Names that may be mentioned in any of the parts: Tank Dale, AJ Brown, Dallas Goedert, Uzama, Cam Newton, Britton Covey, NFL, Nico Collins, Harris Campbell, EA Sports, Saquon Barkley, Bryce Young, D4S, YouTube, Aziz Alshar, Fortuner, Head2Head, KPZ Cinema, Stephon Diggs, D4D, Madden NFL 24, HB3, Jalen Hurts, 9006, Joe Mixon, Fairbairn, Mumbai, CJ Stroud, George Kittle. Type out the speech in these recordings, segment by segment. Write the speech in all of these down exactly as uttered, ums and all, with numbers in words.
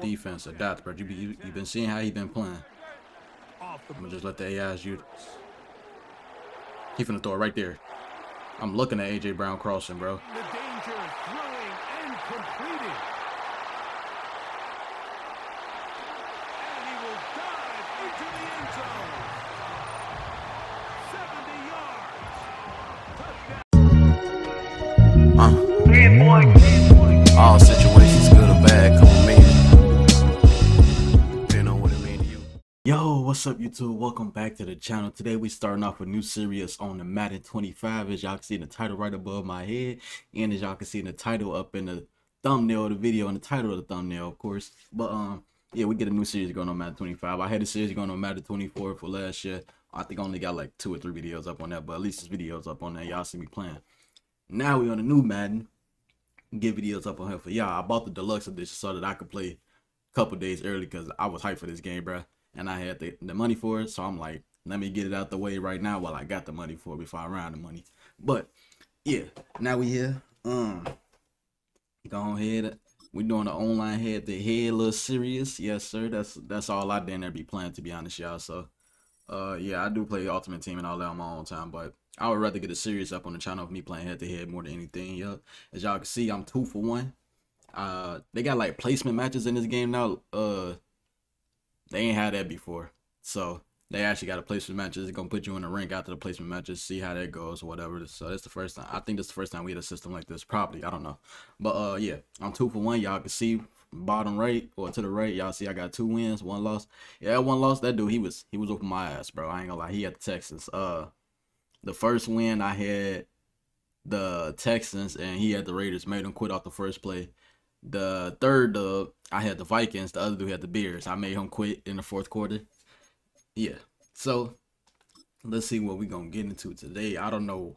defense adapt, bro. You be, you, you been seeing how he been playing. I'm gonna just let the A Is use this. He finna throw it right there. I'm looking at A J Brown crossing, bro. The danger is throwing and completing. And he will dive into the end zone. seventy yards. Touchdown. Uh. Hey, boy. All situations, good or bad, come with me. They know what it mean to you. Yo, what's up, YouTube? Welcome back to the channel. Today we starting off a new series on the Madden twenty-five. As y'all can see in the title right above my head, and as y'all can see in the title up in the thumbnail of the video, and the title of the thumbnail, of course. But um, yeah, we get a new series going on Madden twenty-five. I had a series going on Madden twenty-four for last year. I think I only got like two or three videos up on that, but at least this video's up on that. Y'all see me playing. Now we on a new Madden. Get videos up on here for y'all. I bought the deluxe edition so that I could play a couple days early because I was hyped for this game, bruh. And I had the, the money for it, so I'm like, let me get it out the way right now while I got the money for it before I round the money. But yeah, now we here. Um, go ahead. We're doing the online head to head, little serious. Yes, sir. That's that's all I damn near be playing, to be honest, y'all. So, uh, yeah, I do play Ultimate Team and all that on my own time, but I would rather get a series up on the channel of me playing head to head more than anything. Yup. As y'all can see, I'm two for one. Uh, they got like placement matches in this game now. Uh. They ain't had that before, so they actually got a placement matches. They're gonna put you in the rank after the placement matches, see how that goes or whatever. So that's the first time. I think that's the first time we had a system like this, probably. I don't know, but uh, yeah, I'm two for one. Y'all can see bottom right or to the right. Y'all see I got two wins, one loss. Yeah, one loss. That dude, he was he was whooping my ass, bro. I ain't gonna lie. He had the Texans. Uh, the first win I had the Texans, and he had the Raiders. Made him quit off the first play. The third, uh, I had the Vikings. The other dude had the Bears. I made him quit in the fourth quarter. Yeah. So, let's see what we're going to get into today. I don't know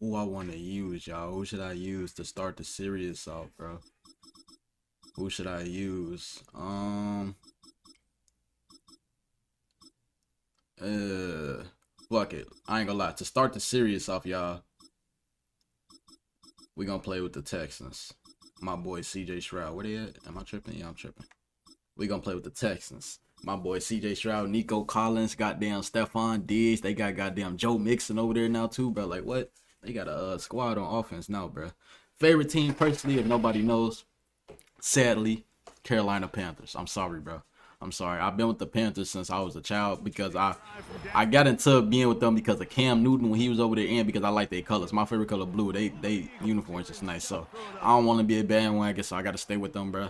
who I want to use, y'all. Who should I use to start the series off, bro? Who should I use? Um. Uh. Fuck it. I ain't going to lie. To start the series off, y'all, we're going to play with the Texans. My boy C J Stroud. Where they at? Am I tripping? Yeah, I'm tripping. We're going to play with the Texans. My boy C J Stroud, Nico Collins, goddamn Stephon Diggs. They got goddamn Joe Mixon over there now too, bro. Like, what? They got a uh, squad on offense now, bro. Favorite team, personally, if nobody knows, sadly, Carolina Panthers. I'm sorry, bro. I'm sorry. I've been with the Panthers since I was a child because I I got into being with them because of Cam Newton when he was over there, and because I like their colors. My favorite color, blue. They they uniforms just nice. So I don't want to be a bad one, I guess, so I got to stay with them, bro.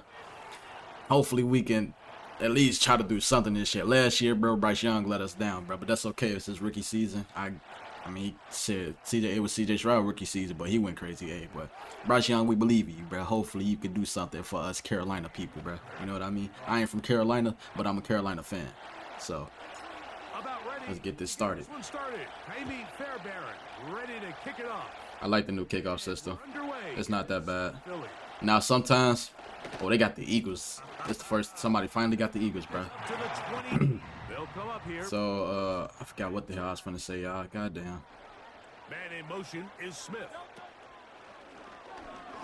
Hopefully we can at least try to do something this year. Last year, bro, Bryce Young let us down, bro. But that's okay. It's his rookie season. I I mean, he said C J, it was C J Stroud rookie season, but he went crazy, hey, but Bryce Young, we believe in you, bro. Hopefully you can do something for us Carolina people, bro. You know what I mean? I ain't from Carolina, but I'm a Carolina fan. So let's get this started. I like the new kickoff system. It's not that bad. Now sometimes, oh, they got the Eagles. It's the first somebody finally got the Eagles, bro. Come up here. So, uh, I forgot what the hell I was going to say, y'all. Goddamn. Man in motion is Smith.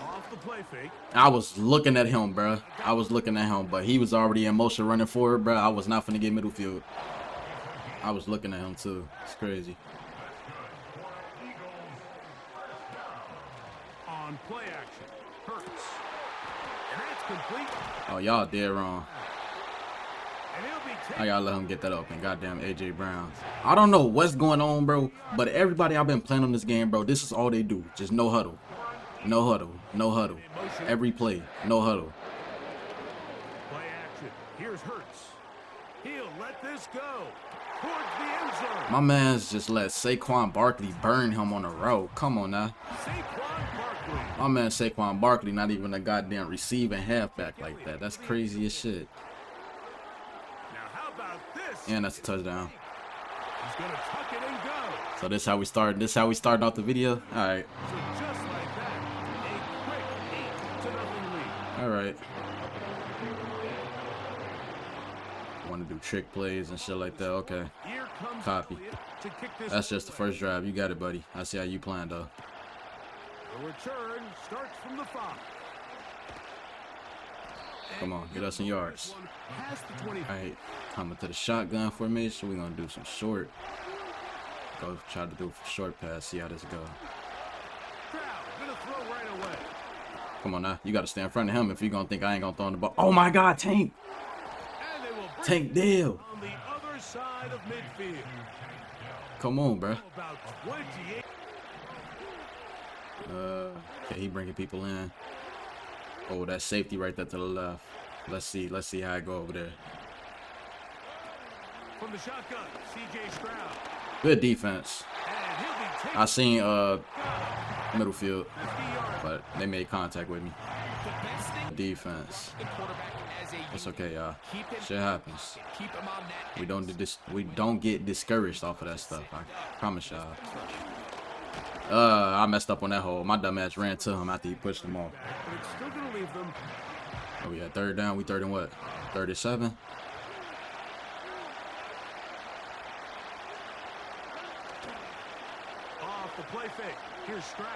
Off the play fake. I was looking at him, bro. I was looking at him, but he was already in motion running forward, bro. I was not going to get middle field. I was looking at him, too. It's crazy. On play action. Hurts. And that's complete. Oh, y'all dead wrong. I gotta let him get that open. Goddamn A J Brown. I don't know what's going on, bro, but everybody I've been playing on this game, bro, this is all they do. Just no huddle. No huddle. No huddle. Every play. No huddle. Play action. Here's Hurts. He'll let this go. Towards the end zone. My man's just let Saquon Barkley burn him on the road. Come on now. Saquon Barkley. My man Saquon Barkley, not even a goddamn receiving halfback like that. That's crazy as shit. And that's a touchdown. He's gonna tuck it and go. So this how we start. This how we started off the video. All right. So just like that, a quick eight to nothing lead. All right. Want to do trick plays and shit like that? Okay. Copy. That's just the first drive. You got it, buddy. I see how you playing though. The return starts from the five. Come on, get us some yards. All right, coming to the shotgun formation. We're going to do some short. Go try to do a short pass. See how this goes. Come on now. You got to stay in front of him if you're going to think I ain't going to throw in the ball. Oh, my God, Tank. Tank Dale. On the other side of midfield. Come on, bro. Uh, okay, he bringing people in. Oh, that safety right there to the left. Let's see. Let's see how I go over there. From the shotgun, C J Stroud. Good defense. I seen uh Middlefield, but they made contact with me. Defense. It's okay, y'all. Shit happens. We don't do this. We don't get discouraged off of that stuff. I promise y'all. Uh, I messed up on that hole. My dumb ass ran to him after he pushed him off. Oh yeah, third down. We third and what? thirty-seven. Off the play fake. Here's Stroud.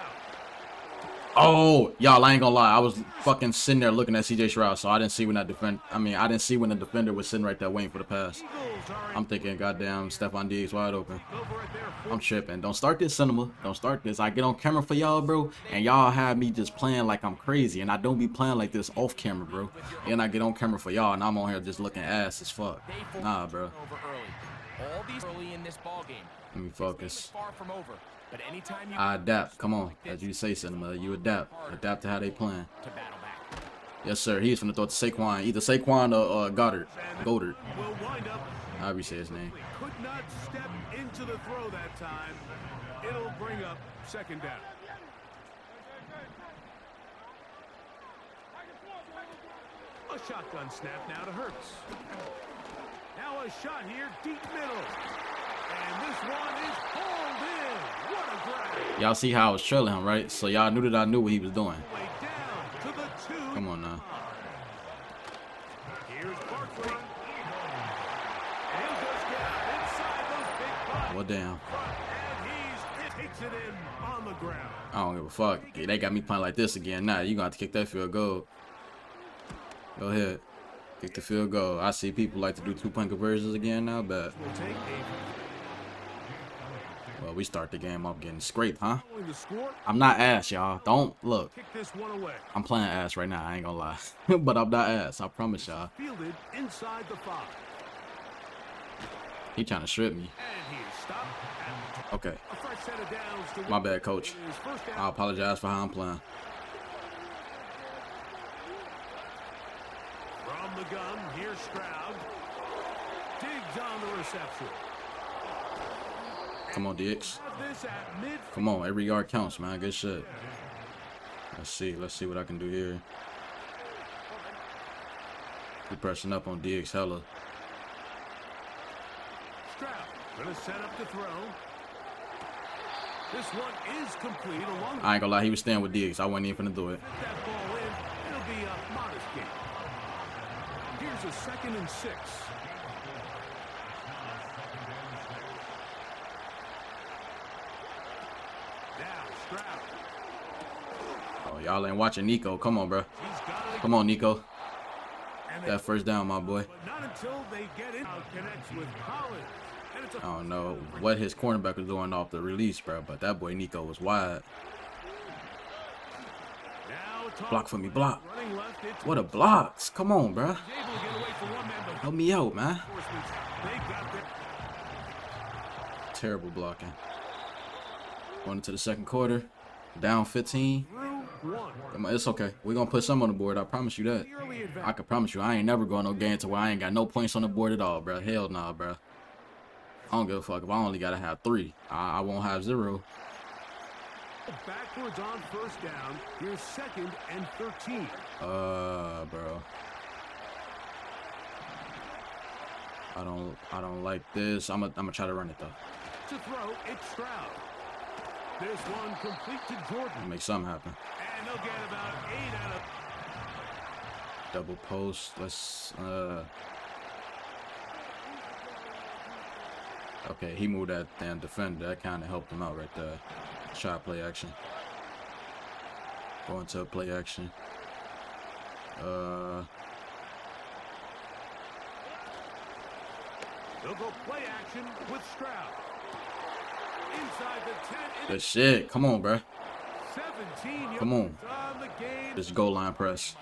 Oh, y'all, I ain't gonna lie. I was fucking sitting there looking at C J Stroud, so I didn't see when that defend. I mean, I didn't see when the defender was sitting right there waiting for the pass. I'm thinking, goddamn, Stephon Diggs wide open. I'm tripping. Don't start this cinema. Don't start this. I get on camera for y'all, bro, and y'all have me just playing like I'm crazy, and I don't be playing like this off camera, bro. And I get on camera for y'all, and I'm on here just looking ass as fuck. Nah, bro. Let me focus. But anytime you I adapt. Come on. As you say, Cinema, you adapt. Adapt to how they playing. Yes, sir. He's going to throw it to Saquon. Either Saquon or uh, Goddard. Goddard. However you say his name. Could not step into the throw that time. It'll bring up second down. A shotgun snap now to Hurts. Now a shot here deep middle. And this one is pulled in. What a grab. Y'all see how I was trailing him, right? So y'all knew that I knew what he was doing. Come on now. Here's Barkley. And just get out inside those big bodies. Well, damn. And he takes it in on the ground. I don't give a fuck. They got me playing like this again. Nah, you're going to have to kick that field goal. Go ahead. Kick the field goal. I see people like to do two-point conversions again now, but... Well, we start the game off getting scraped, huh? I'm not ass, y'all. Don't look. I'm playing ass right now. I ain't gonna lie, but I'm not ass. I promise y'all. He trying to strip me. Okay. My bad, coach. I apologize for how I'm playing. From the gun, here's Stroud. Diggs on the reception. Come on, Diggs. Come on, every yard counts, man. Good shit. Let's see. Let's see what I can do here. We're pressing up on Diggs, hella. Stroud gonna set up the throw. This one is complete. I ain't gonna lie, he was staying with Diggs. I wasn't even gonna do it. That ball in, it'll be a modest game. Here's a second and six. Oh, y'all ain't watching Nico. Come on, bro. Come on, Nico. That first down, my boy. I don't know what his cornerback was doing off the release, bro, but that boy Nico was wide. Block for me, block. What a blocks. Come on, bro. Help me out, man. Terrible blocking. Going into the second quarter, down fifteen. It's okay. We're going to put some on the board. I promise you that. I can promise you I ain't never going no game to where I ain't got no points on the board at all, bro. Hell nah, bro. I don't give a fuck if I only got to have three. I, I won't have zero. Backwards on first down. Here's second and thirteen. Uh, bro. I don't, I don't like this. I'm going to try to run it, though. To throw, it's Stroud. This one complete to Jordan. Make something happen. And they'll get about eight out of double post. Let's uh okay, he moved that damn defender. That kinda helped him out right there. Try play action. Going to a play action. Uh They'll go play action with Stroud. Inside the ten. Good shit. Come on, bro. Come on. This goal line press.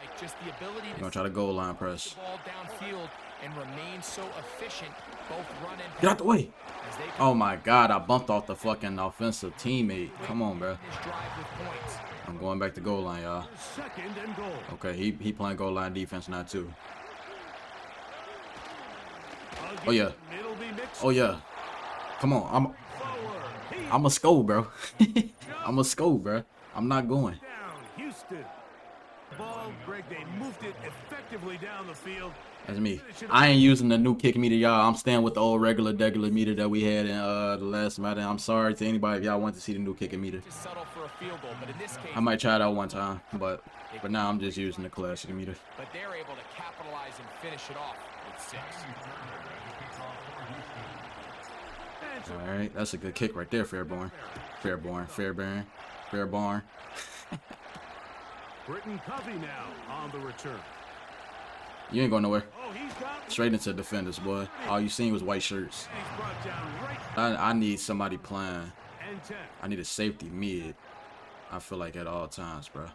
You're gonna try to goal line press. And remain so efficient, both run and get out the way. Oh my god, I bumped off the fucking offensive teammate. Come on, bro. I'm going back to goal line, y'all. Okay, he, he playing goal line defense now too. Oh yeah. Oh yeah. Come on. I'm I'm a skull, bro. I'm a skull, bro. I'm not going. Ball, Greg, they moved it effectively down the field. That's me. I ain't using the new kick meter, y'all. I'm staying with the old regular degular meter that we had in uh the last Madden. I'm sorry to anybody if y'all want to see the new kicking meter. I might try it out one time, but but now I'm just using the classic meter. But they're able to capitalize and finish it off with six. All right, that's a good kick right there, Fairborn. Fairborn, Fairborn, Fairborn. Britton Covey now on the return. You ain't going nowhere. Straight into defenders, boy. All you seen was white shirts. I, I need somebody playing. I need a safety mid. I feel like at all times, bro.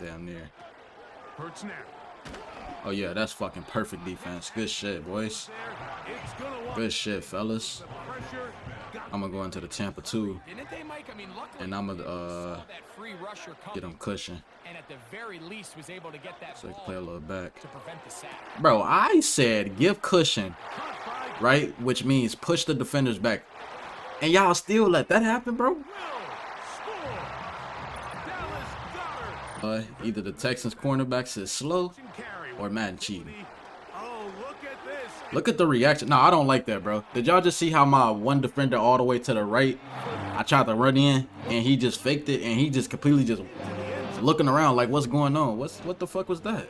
Damn near. Oh yeah, that's fucking perfect defense. Good shit, boys. Good shit, fellas. I'm gonna go into the Tampa two, and I'm gonna uh, get them cushion. So I can play a little back. Bro, I said give cushion, right? Which means push the defenders back, and y'all still let that happen, bro. Uh, either the Texans cornerbacks is slow, or Madden cheating. Look at the reaction. No, I don't like that, bro. Did y'all just see how my one defender all the way to the right, I tried to run in, and he just faked it, and he just completely just looking around like, what's going on? What's What the fuck was that?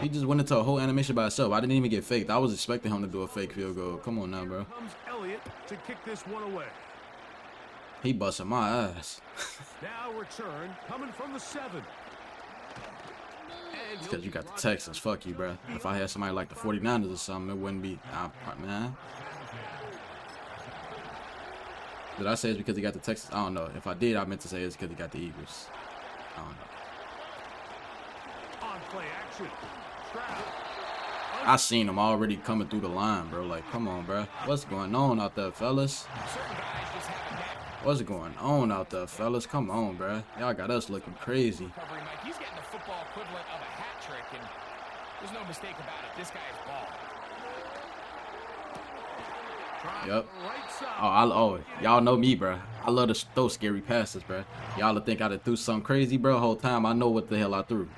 He just went into a whole animation by itself. I didn't even get faked. I was expecting him to do a fake field goal. Come on now, bro. He busting my ass. Now return coming from the seven. Because you got the Texans. Fuck you, bro. If I had somebody like the forty-niners or something, it wouldn't be... Nah, man. Did I say it's because he got the Texans? I don't know. If I did, I meant to say it's because he got the Eagles. I don't know. On play action. I seen him already coming through the line, bro. Like, come on, bro. What's going on out there, fellas? What's going on out there, fellas? Come on, bro. Y'all got us looking crazy. Equivalent of a hat trick, and there's no mistake about it. This guy is ball. Yep. Oh, I, oh, y'all know me, bro. I love to throw scary passes, bro. Y'all think I threw something crazy, bro? Whole time I know what the hell I threw.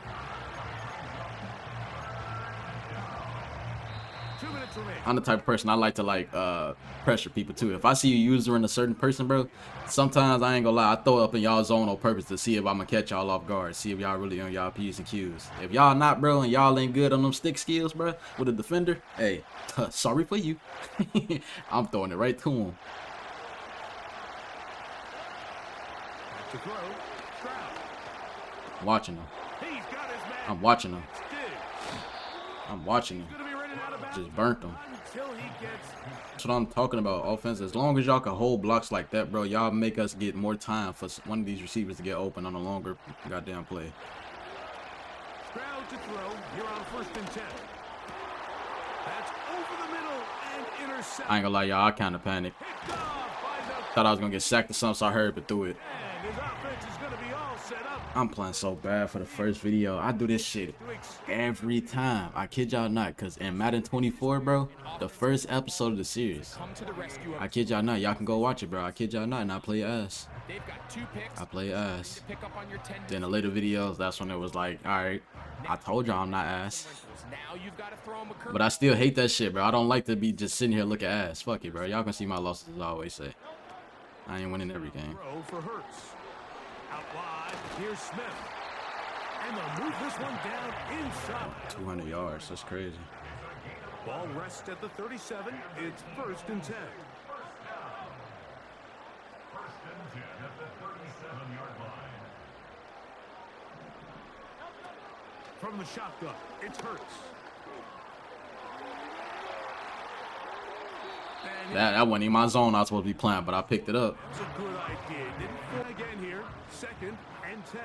I'm the type of person I like to like uh pressure people too. If I see a user in a certain person, bro, sometimes I ain't gonna lie, I throw it up in y'all zone on purpose to see if I'm gonna catch y'all off guard, see if y'all really on y'all P's and Q's. If y'all not, bro, and y'all ain't good on them stick skills, bro, with a defender, hey, sorry for you. I'm throwing it right to him. I'm watching him. I'm watching him. I'm watching him. Just burnt them. That's what I'm talking about, offense. As long as y'all can hold blocks like that, bro, y'all make us get more time for one of these receivers to get open on a longer goddamn play. Stroud to throw. You're on first and ten. That's over the middle and intercept. I ain't gonna lie, y'all, I kind of panicked. Thought I was gonna get sacked or something, so I hurried but threw it. And his offense is gonna be all set up. I'm playing so bad for the first video. I do this shit every time. I kid y'all not, cause in Madden twenty-four, bro, the first episode of the series. I kid y'all not. Y'all can go watch it, bro. I kid y'all not, and I play ass. I play ass. Then the later videos, that's when it was like, all right, I told y'all I'm not ass. But I still hate that shit, bro. I don't like to be just sitting here looking ass. Fuck it, bro. Y'all can see my losses, as I always say. I ain't winning every game. Out wide, here's Smith. And they'll move this one down inside. two hundred yards, that's crazy. Ball rests at the thirty-seven. It's first and ten. First and ten at the thirty-seven yard line. From the shotgun, it's Hurts. That, that wasn't even my zone I was supposed to be playing, but I picked it up. That's a good idea. Didn't again here. Second and ten.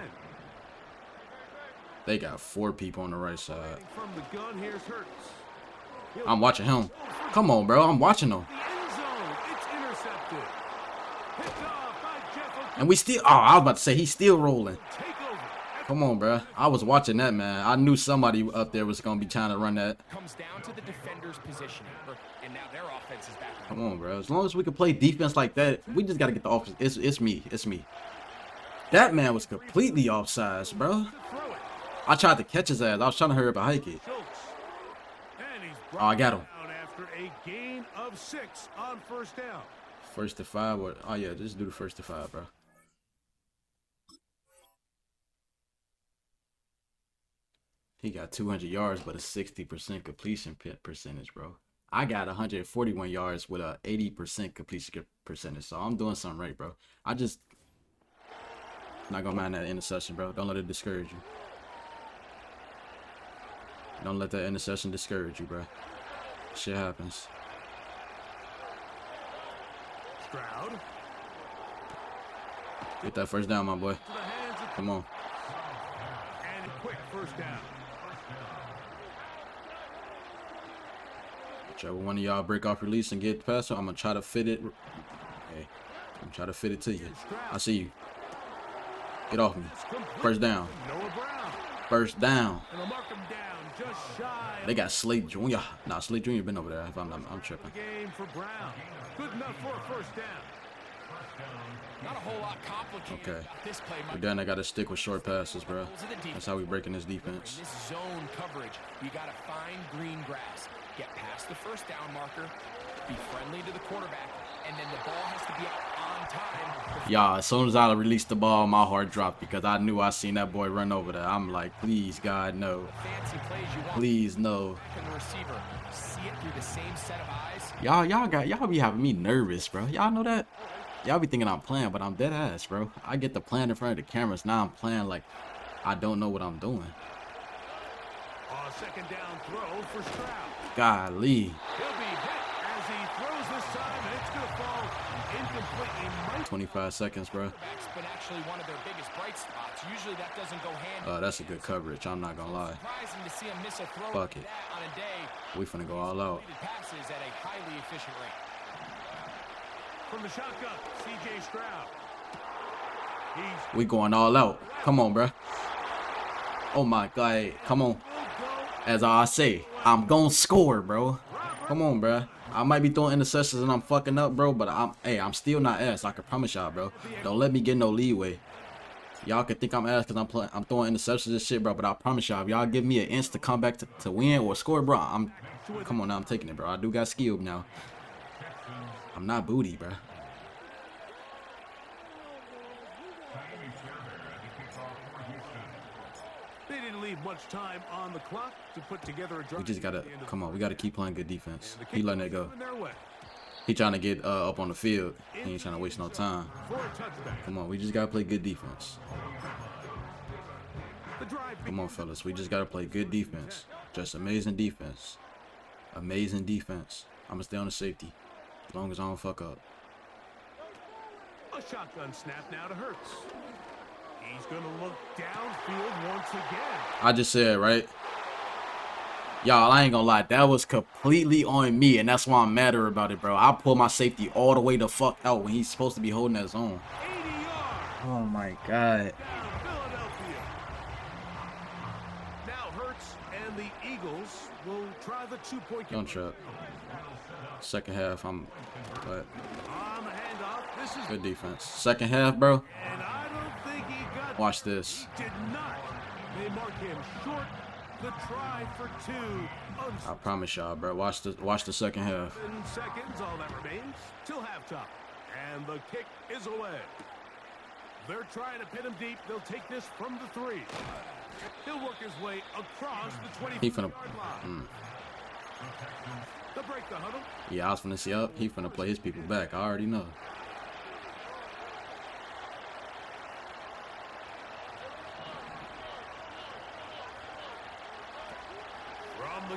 They got four people on the right side. From the gun, here's Hurts. I'm watching him. Come on, bro. I'm watching him. And we still... Oh, I was about to say, he's still rolling. Come on, bro. I was watching that, man. I knew somebody up there was going to be trying to run that. Come on, bro. As long as we can play defense like that, we just got to get the offense. It's, it's me. It's me. That man was completely offsides, bro. I tried to catch his ass. I was trying to hurry up and hike it. Oh, I got him. After a gain of six on first down. First to five. Or, oh, yeah. Just do the first to five, bro. He got two hundred yards, but a sixty percent completion percentage, bro. I got one hundred forty-one yards with a eighty percent completion percentage. So I'm doing something right, bro. I just... Not going to mind that interception, bro. Don't let it discourage you. Don't let that interception discourage you, bro. Shit happens. Stroud. Get that first down, my boy. Come on. And quick first down. Whichever one of y'all break off release and get the pass, so I'm going to try to fit it. Okay. I'm going to try to fit it to you. I see you. Get off me. First down. First down. They got Slate Junior Nah, Slate Junior been over there. If I'm, I'm, I'm tripping. Okay. We're done. I got to stick with short passes, bro. That's how we breaking this defense. Zone coverage. You got to find green grass. Get past the first down marker. Be friendly to the quarterback, and then the ball has to be out on time. Y'all, as soon as I released the ball, my heart dropped because I knew I seen that boy run over there. I'm like, please, God, no. Please, no. Y'all, y'all got, y'all be having me nervous, bro. Y'all know that? Y'all be thinking I'm playing, but I'm dead ass, bro. I get the plan in front of the cameras. Now I'm playing like I don't know what I'm doing. Uh, second down throw for Stroud. Golly. twenty-five seconds, bro. Uh, that's a good coverage. I'm not gonna lie. Fuck it. We finna go all out. From the shotgun, C J Stroud. We going all out. Come on, bro. Oh my God. Come on. As I say, I'm gonna score, bro. Come on, bro. I might be throwing interceptions and I'm fucking up, bro, but I'm, hey, I'm still not ass. I can promise y'all, bro. Don't let me get no leeway. Y'all can think I'm ass because I'm playing, I'm throwing interceptions and shit, bro, but I promise y'all, if y'all give me an inch to come back to, to win or score, bro, I'm, come on now, I'm taking it, bro. I do got skilled now. I'm not booty, bro. They didn't leave much time on the clock to put together a drive. We just gotta come on. We gotta keep playing good defense. He letting it go. He trying to get uh, up on the field. He ain't trying to waste no time. Come on, we just gotta play good defense. Come on, fellas, we just gotta play good defense. Just amazing defense. Amazing defense. I'ma stay on the safety as long as I don't fuck up. A shotgun snap now to Hurts. He's going to look downfield once again. I just said, right? Y'all, I ain't going to lie. That was completely on me, and that's why I'm madder about it, bro. I pulled my safety all the way the fuck out when he's supposed to be holding that zone. Oh, my God. Now Hurts and the Eagles will try the two-point. Don't trip. Second half, I'm... But good defense. Second half, bro. Watch this. I promise y'all, bro. Watch the watch the second half. Seconds, all that remains till halftime, and the kick is away. They're trying to pin him deep. They'll take this from the three. He'll work his way across the twenty-five yard line. They'll break the huddle. Yeah, I was finna see up. He finna play his people back. I already know.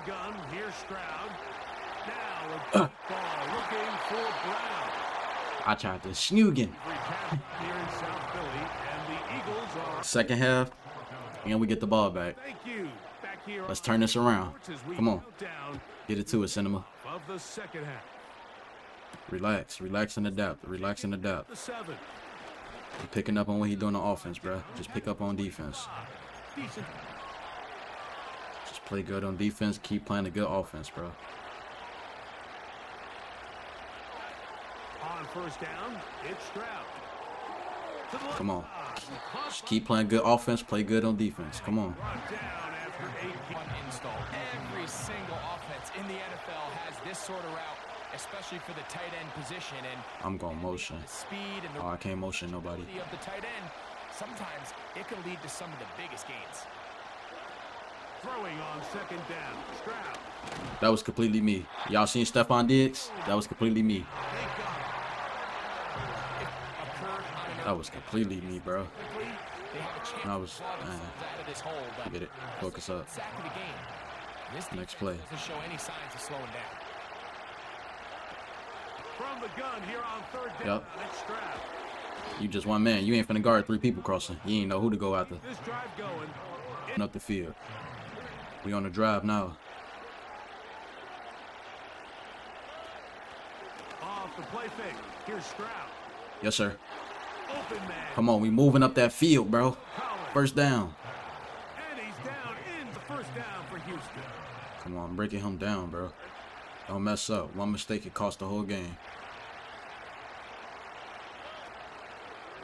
Gun, here's Stroud. Uh. I tried to snoogin. Second half, and we get the ball back. Let's turn this around. Come on. Get it to us, Cinema. Relax. Relax and adapt. Relax and adapt. I'm picking up on what he's doing on offense, bro. Just pick up on defense. Just play good on defense. Keep playing a good offense, bro. On first down, it's Stroud. Come on. Just keep playing good offense. Play good on defense. Come on. Every single offense in the N F L has this sort of route, especially for the tight end position. And I'm going motion. Oh, I can't motion nobody. Of the tight end, sometimes it can lead to some of the biggest gains. Throwing on second down, Stroud. That was completely me. Y'all seen Stephon Diggs? That was completely me. That was completely me, bro. I was, man, get it, focus up. Next play. Yep. You just one man. You ain't finna guard three people crossing. You ain't know who to go after. Up the field. We on the drive now. Off the play fake. Here's Stroud. Yes, sir. Come on, we moving up that field, bro. First down. And he's down in the first down for Houston. Come on, breaking him down, bro. Don't mess up. One mistake could cost the whole game.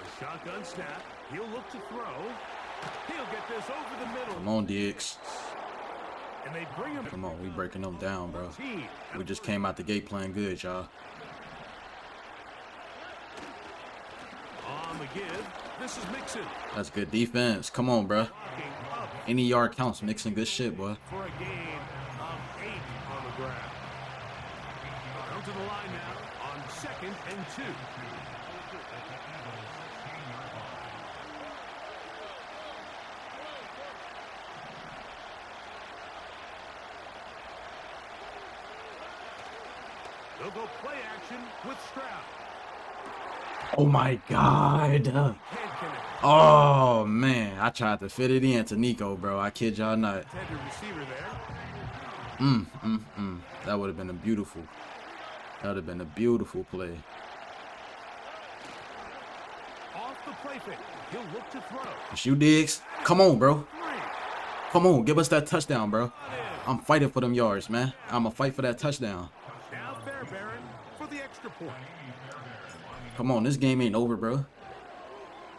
The shotgun snap. He'll look to throw. He'll get this over the middle. Come on, Diggs. And they bring him. Come on, we breaking them down, bro. We just came out the gate playing good, y'all. Give. This is Mixon. That's good defense. Come on, bro. Any yard counts. Mixon, good shit, boy. For a gain of eight on the ground. Down to the line now on second and two. They'll go play action with Stroud. Oh my God. Oh man, I tried to fit it in to Nico, bro. I kid y'all not. Mm, mm, mm. That would have been a beautiful. That would have been a beautiful play. It's you, Diggs. Come on, bro. Come on, give us that touchdown, bro. I'm fighting for them yards, man. I'm going to fight for that touchdown. Now Fairbairn for the extra point. Come on, this game ain't over, bro.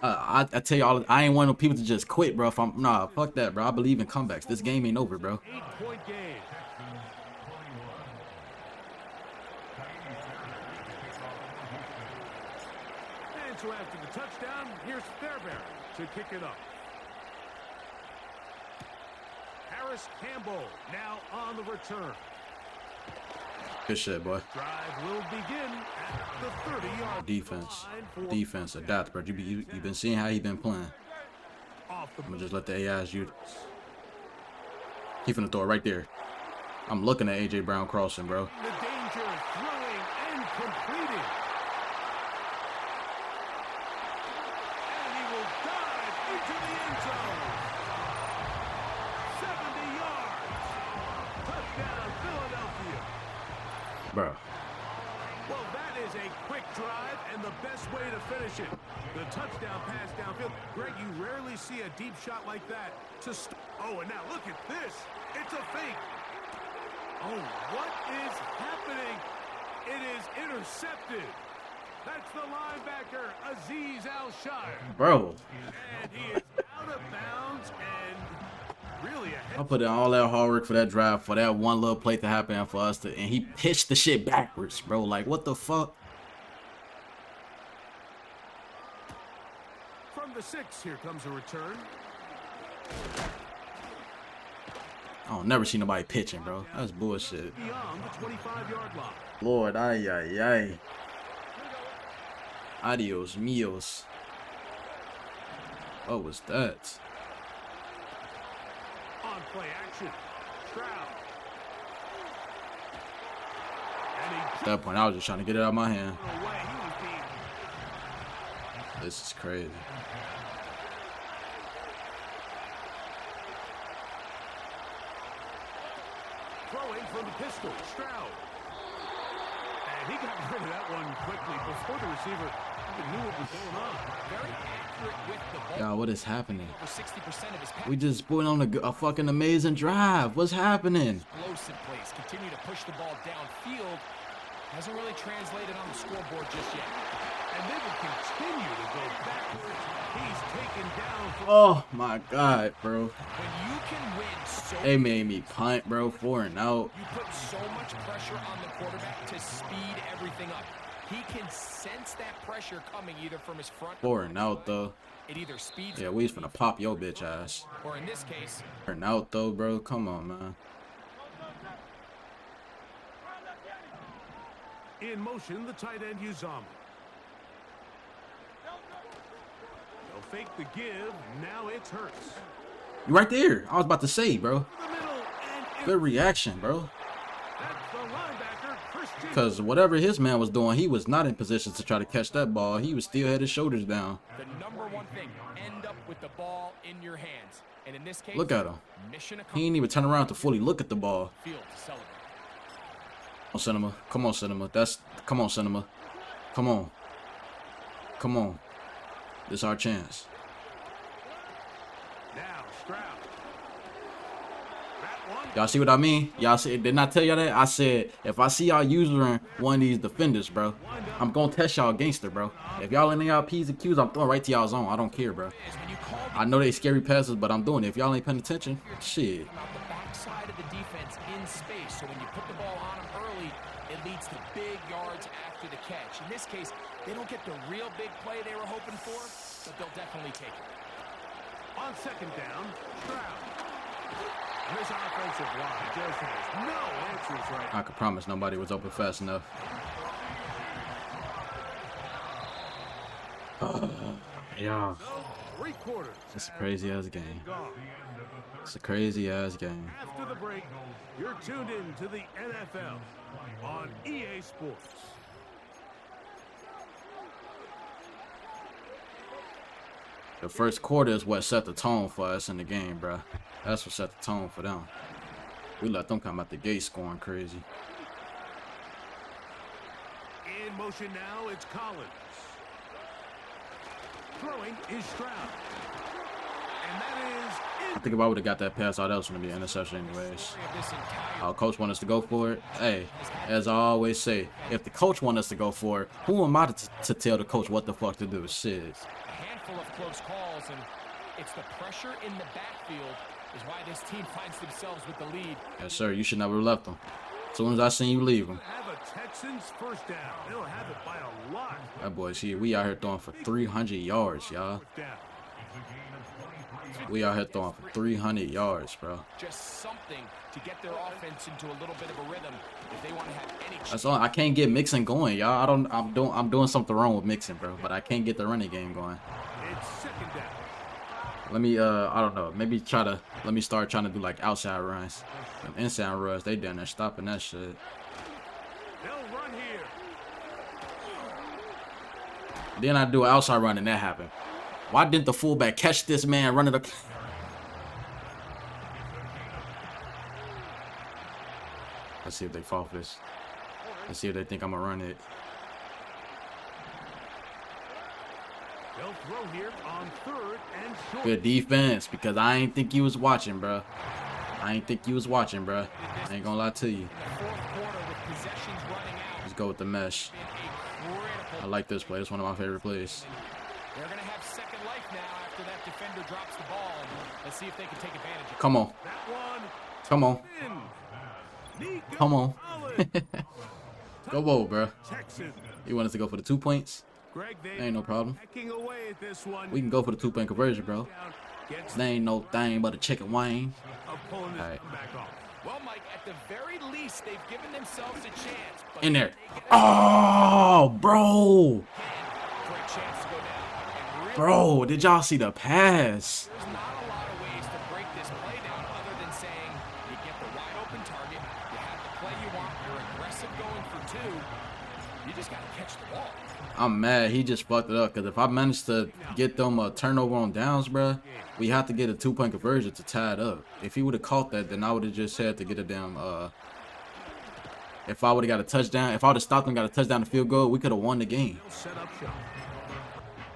Uh, I, I tell y'all, I ain't want people to just quit, bro. If I'm, nah, fuck that, bro. I believe in comebacks. This game ain't over, bro. Eight-point game. And so after the touchdown, here's Fairbairn to kick it up. Harris Campbell now on the return. Good shit, boy. Drive will begin at the thirty yard defense. Defense adapt, bro. You've you, you been seeing how he been playing. I'm going to just let the A Is use. He finna throw it right there. I'm looking at A J Brown crossing, bro. The danger of throwing and completing. And he will dive into the end zone. seventy yards. Touchdown, Philadelphia. Bro. Well, that is a quick drive and the best way to finish it. The touchdown pass downfield. Greg, you rarely see a deep shot like that. To st oh, and now look at this. It's a fake. Oh, what is happening? It is intercepted. That's the linebacker, Aziz Alshar. Bro. And he is out of bounds and... Really I put in all that hard work for that drive, for that one little play to happen, and for us to, and he pitched the shit backwards, bro. Like, what the fuck? From the six, here comes a return. I don't never see nobody pitching, bro. That's bullshit. Beyond the twenty-five yard line. Lord, ay, ay, ay. Adios, mios. What was that? Play action. Stroud. At that point, I was just trying to get it out of my hand. This is crazy. Throwing from the pistol, Stroud. And he got rid of that one quickly before the receiver even knew what was going on. Very accurate with the ball. Y'all, what is happening? We just went on a, a fucking amazing drive. What's happening? Explosive plays. Continue to push the ball downfield. Hasn't really translated on the scoreboard just yet. And they will continue to go backwards. He's taken down. Oh my God, bro. When you can win so they made me punt, bro, four and out. You put so much pressure on the quarterback to speed everything up. He can sense that pressure coming either from his front four and out though. It either speeds. Yeah, we just gonna pop your bitch ass. Or in this case, four and out though, bro. Come on, man. In motion, the tight end Uzama. Fake the give. Now it's Hurts. You right there. I was about to say, bro. Good reaction, bro. Because whatever his man was doing, he was not in position to try to catch that ball. He was still had his shoulders down. The number one thing, end up with the ball in your hands. And in this case, look at him. He didn't even turn around to fully look at the ball. Field to come on, Cinema. Come on, Cinema. That's come on, Cinema. Come on. Come on. This our chance. Y'all see what I mean? Y'all see? Didn't I tell y'all that? I said if I see y'all using one of these defenders, bro, I'm gonna test y'all gangster, bro. If y'all ain't y'all P's and Q's, I'm throwing right to y'all zone. I don't care, bro. I know they scary passes, but I'm doing it. If y'all ain't paying attention, shit. Big yards after the catch. In this case, they don't get the real big play they were hoping for, but they'll definitely take it. On second down, Stroud. His offensive line just has no answers right now. I could promise nobody was open fast enough. Uh, yeah. It's a crazy ass game. It's a crazy ass game. After the break, you're tuned in to the N F L on E A Sports. The first quarter is what set the tone for us in the game, bro. That's what set the tone for them. We let them come out the gate scoring crazy. In motion now, it's Collins. Throwing is Stroud. And that is. I think if I would have got that pass, out, that was going to be an interception anyways. Our coach wanted us to go for it. Hey, as I always say, if the coach wanted us to go for it, who am I to, to tell the coach what the fuck to do? Shit. A handful of close calls, and it's the pressure in the backfield is why this team finds themselves with the lead. Yes, sir. You should never have left them. As soon as I seen you leave him. That boy's here. We out here throwing for three hundred yards, y'all. We out here throwing for three hundred yards, bro. Just something to get their offense into a little bit of a rhythm if they want to have any. That's all. I can't get Mixon going, y'all. I don't. I'm doing. I'm doing something wrong with Mixon, bro. But I can't get the running game going. It's second down. Let me, uh, I don't know, maybe try to, let me start trying to do like outside runs. Them inside runs, they down there stopping that shit. They'll run here. Then I do an outside run and that happened. Why didn't the fullback catch this man running the... Let's see if they fall for this. Let's see if they think I'm gonna run it. They'll throw here on third and short. Good defense, because I ain't think you was watching, bro. I ain't think you was watching, bro. I ain't gonna lie to you. Let's go with the mesh. I like this play. It's one of my favorite plays. They're gonna have second life now after that defender drops the ball. Let's see if they can take advantage of it. Come on. Come on. Come on. Go bold, bro. You want us to go for the two points? Ain't no problem. We can go for the two-point conversion, bro. There ain't no thing but a chicken wing. All right. Well, Mike, at the very least, they've given themselves a chance. In there. Oh, bro. Bro, did y'all see the pass? There's not a lot of ways to break this play down other than saying you get the wide open target, you have the play you want. You're aggressive going for two. You just gotta catch the ball. I'm mad he just fucked it up, because if I managed to get them a turnover on downs, bro, we have to get a two-point conversion to tie it up. If he would have caught that, then I would have just had to get a damn uh if I would have got a touchdown, if I would have stopped him, got a touchdown to field goal, we could have won the game.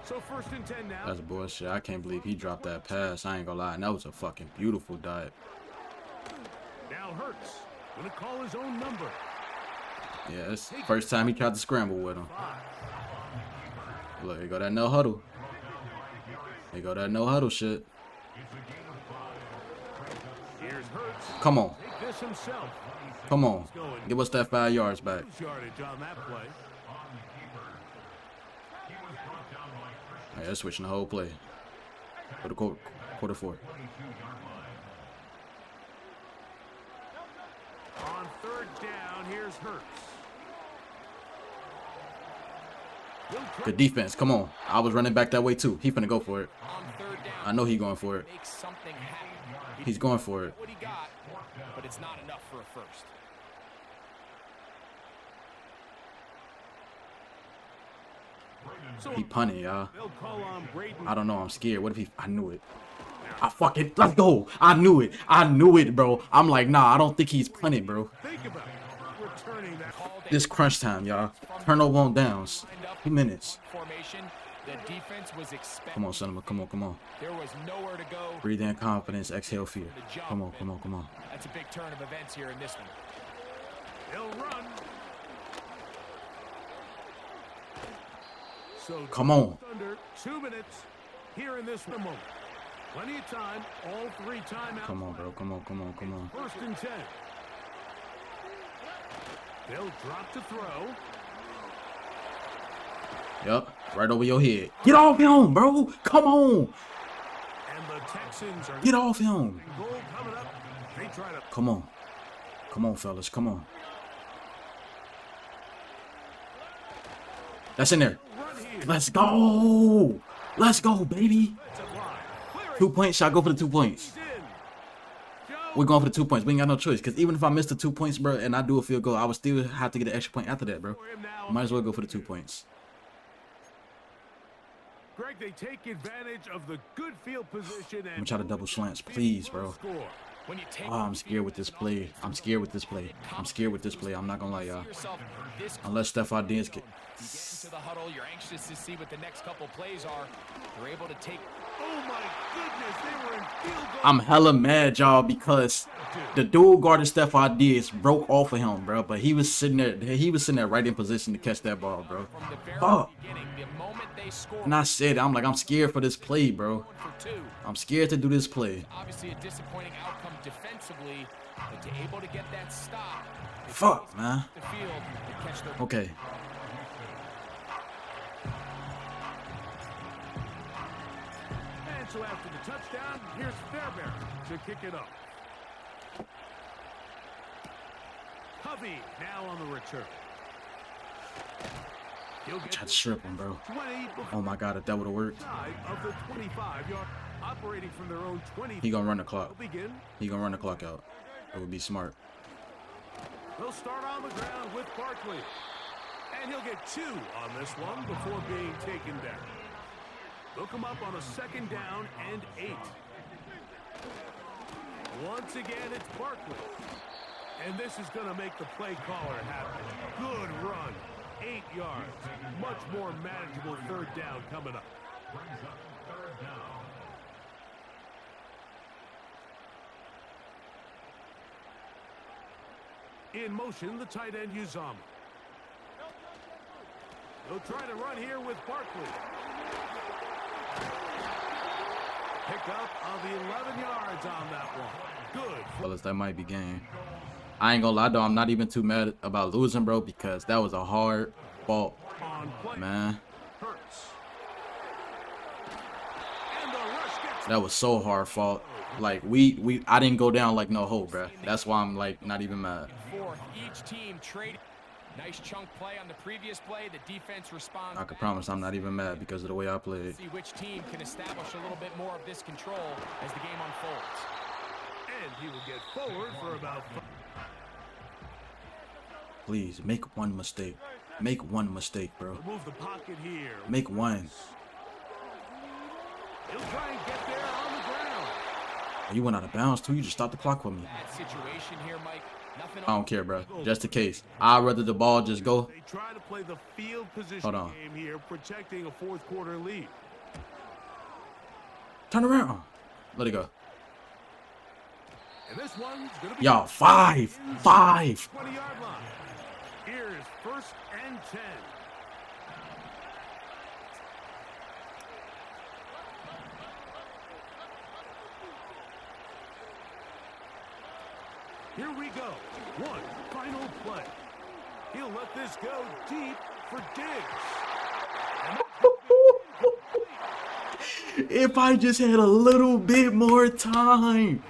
So first and ten now. That's bullshit. I can't believe he dropped that pass. I ain't gonna lie. And that was a fucking beautiful dive. Now Hurts gonna call his own number. Yeah, it's the first time he tried to scramble with him. Look, here go that no huddle. Here go that no huddle shit. Here's Hurts. Come on. Come on. Give us that five yards back. All right, they're switching the whole play. Go to quarter, quarter four. On third down, here's Hurts. Good defense. Come on. I was running back that way too. He finna go for it. I know he going for it. He's going for it. But it's not enough for a first. He punted, y'all. I don't know. I'm scared. What if he... I knew it. I fucking... Let's go. I knew it. I knew it, bro. I'm like, nah, I don't think he's punting, bro. This crunch time, y'all. Turnover on downs. Two minutes. Come on, cinema. Come on, come on. Breathe in confidence. Exhale fear. Come on, come on, come on. That's a big turn of events here in this one. He'll run. So come on. Under two minutes here in this moment. Plenty of time. All three timeouts. Come on, bro. Come on, come on, come on. First and ten. They'll drop to throw. Yep. Right over your head. Get off him, bro. Come on. And the Texans are... Get off him. They try to... Come on. Come on, fellas. Come on. That's in there. Let's go. Let's go, baby. Two points. Should I go for the two points? We're going for the two points. We ain't got no choice. Because even if I miss the two points, bro, and I do a field goal, I would still have to get an extra point after that, bro. Might as well go for the two points. Greg, they take advantage of the good field position. I'm going to try to double slants. Please, bro. Oh, I'm scared with this play. I'm scared with this play. I'm scared with this play. I'm not going to lie, y'all. Unless Stephon Diggs get... You get into the huddle, you're anxious to see what the next couple plays are. They're able to take... Oh my goodness, they were in field goal. I'm hella mad, y'all, because the dual guarded Stephon Diggs broke off of him, bro. But he was sitting there, he was sitting there right in position to catch that ball, bro. Fuck. And I said, I'm like, I'm scared for this play, bro. I'm scared to do this play. Obviously a disappointing outcome defensively, but to able to get that stop. Fuck, man. Okay. So after the touchdown, here's Fairbairn to kick it up. Hovey now on the return. He'll get to strip him, bro. Oh my God, if that would have worked. He gonna run the clock. He gonna run the clock out. It would be smart. They'll start on the ground with Barkley, and he'll get two on this one before being taken down. Look him up on a second down and eight. Once again, it's Barkley. And this is going to make the play caller happy. Good run. Eight yards. Much more manageable third down coming up. In motion, the tight end, Uzama. He'll try to run here with Barkley. Picked up on the eleven yards on that one. Good. Fellas, that might be game. I ain't gonna lie though, I'm not even too mad about losing, bro, because that was a hard fault, man. Hurts. And the rush gets... That was so hard fault. Like we, we, I didn't go down like no hole, bro. That's why I'm like not even mad. Each team trade. Nice chunk play on the previous play. The defense responds. I can promise I'm not even mad because of the way I played. See which team can establish a little bit more of this control as the game unfolds. And he will get forward for about... Please, make one mistake. Make one mistake, bro. Make one. He'll try and get there on the ground. You went out of bounds, too. You just stopped the clock for me. That situation here, Mike. I don't care, bro. Just in case. I'd rather the ball just go. They try to play the field position Hold on. game here, protecting a fourth quarter lead. Turn around. Let it go. And this one's gonna be Yo, five. Five. twenty yard line. Here is first and ten. Here we go. One final play. He'll let this go deep for Diggs. If I just had a little bit more time.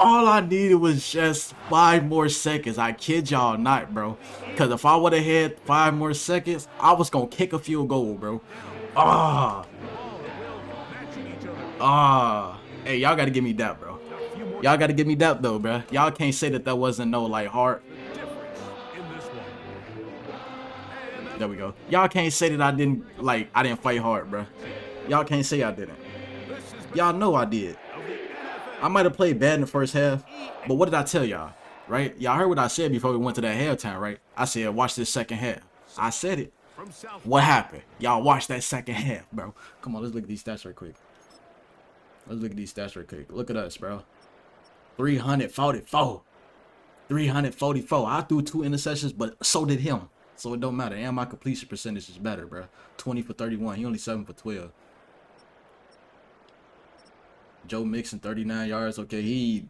All I needed was just five more seconds. I kid y'all not, bro. Because if I would have had five more seconds, I was going to kick a field goal, bro. Ah. Ah. Hey, y'all got to give me that, bro. Y'all gotta give me that though, bro. Y'all can't say that that wasn't no like heart. There we go. Y'all can't say that I didn't like I didn't fight hard, bro. Y'all can't say I didn't. Y'all know I did. I might have played bad in the first half, but what did I tell y'all? Right? Y'all heard what I said before we went to that halftime, right? I said watch this second half. I said it. What happened? Y'all watch that second half, bro. Come on, let's look at these stats right quick. Let's look at these stats right quick. Look at us, bro. three hundred forty-four. three hundred forty-four. I threw two interceptions, but so did him. So it don't matter. And my completion percentage is better, bro. twenty for thirty-one. He only seven for twelve. Joe Mixon, thirty-nine yards. Okay, he,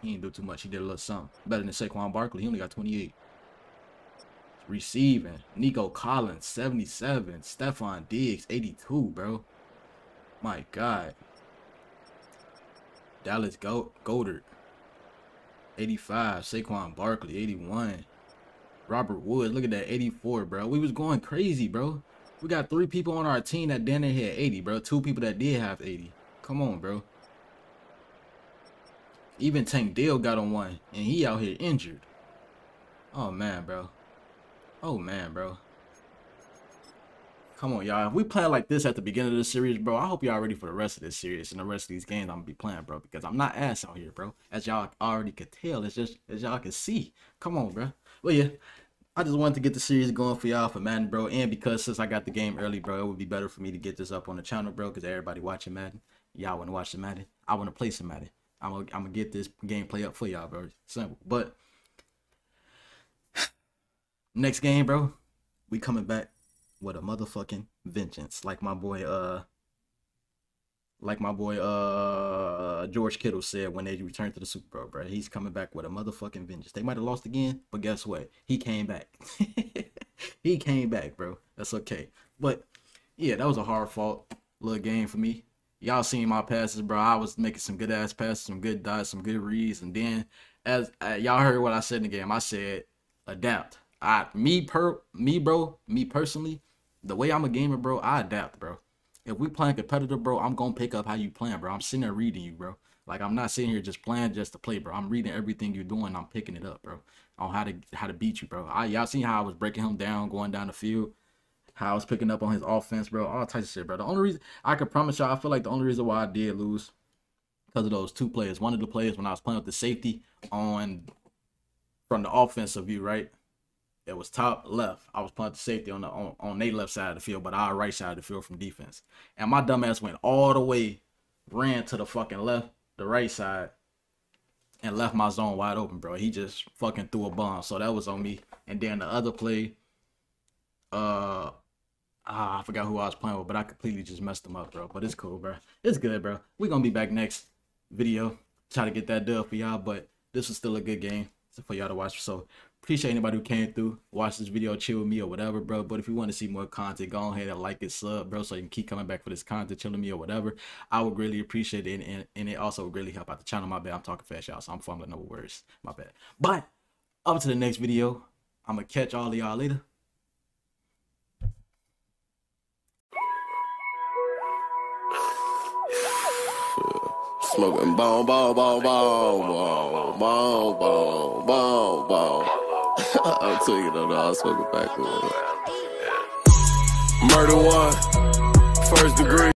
he didn't do too much. He did a little something. Better than Saquon Barkley. He only got twenty-eight. Receiving. Nico Collins, seventy-seven. Stephon Diggs, eighty-two, bro. My God. Dallas Goedert, eighty-five. Saquon Barkley, eighty-one. Robert Woods, look at that, eighty-four, bro. We was going crazy, bro. We got three people on our team that damn near had eighty, bro. Two people that did have eighty. Come on, bro. Even Tank Dale got on one, and he out here injured. Oh, man, bro. Oh, man, bro. Come on, y'all. If we play like this at the beginning of this series, bro, I hope y'all ready for the rest of this series and the rest of these games I'm gonna be playing, bro, because I'm not ass out here, bro. As y'all already could tell, it's just as y'all can see. Come on, bro. Well, yeah, I just wanted to get the series going for y'all for Madden, bro, and because since I got the game early, bro, it would be better for me to get this up on the channel, bro, because everybody watching Madden. Y'all want to watch some Madden. I want to play some Madden. I'm gonna, I'm gonna get this gameplay up for y'all, bro. Simple. But next game, bro, we coming back with a motherfucking vengeance, like my boy, uh, like my boy, uh, George Kittle said when they returned to the Super Bowl, bro. He's coming back with a motherfucking vengeance. They might have lost again, but guess what? He came back. He came back, bro. That's okay. But yeah, that was a hard fought little game for me. Y'all seen my passes, bro. I was making some good ass passes, some good dives, some good reads, and then as uh, y'all heard what I said in the game, I said adapt. I me per me, bro. Me personally. The way I'm a gamer, bro, I adapt, bro. If we playing competitive, bro, I'm going to pick up how you playing, bro. I'm sitting there reading you, bro. Like, I'm not sitting here just playing just to play, bro. I'm reading everything you're doing. I'm picking it up, bro, on how to how to beat you, bro. Y'all seen how I was breaking him down, going down the field, how I was picking up on his offense, bro, all types of shit, bro. The only reason I can promise y'all, I feel like the only reason why I did lose because of those two players. One of the players when I was playing with the safety on from the offensive view, right? It was top left. I was playing the safety on the on, on their left side of the field, but our right side of the field from defense. And my dumb ass went all the way, ran to the fucking left, the right side, and left my zone wide open, bro. He just fucking threw a bomb. So that was on me. And then the other play, uh, ah, I forgot who I was playing with, but I completely just messed him up, bro. But it's cool, bro. It's good, bro. We're gonna be back next video. Try to get that done for y'all, but this was still a good game for y'all to watch. So appreciate anybody who came through, watch this video, chill with me or whatever, bro. But if you want to see more content, go ahead and like it, sub, bro, so you can keep coming back for this content, chilling me or whatever. I would really appreciate it, and, and, and it also would really help out the channel. My bad, I'm talking fast, y'all, so I'm fumbling over words. My bad. But up to the next video, I'm gonna catch all of y'all later. Smoking ball, ball, ball, ball, ball, ball, ball, ball, ball. I'm tweaking on the all smoking back. Murder one, first degree.